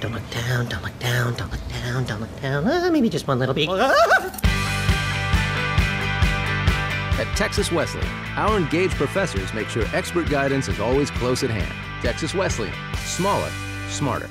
Don't look down, don't look down, don't look down, don't look down. Maybe just one little bit. At Texas Wesleyan, our engaged professors make sure expert guidance is always close at hand. Texas Wesleyan. Smaller, smarter.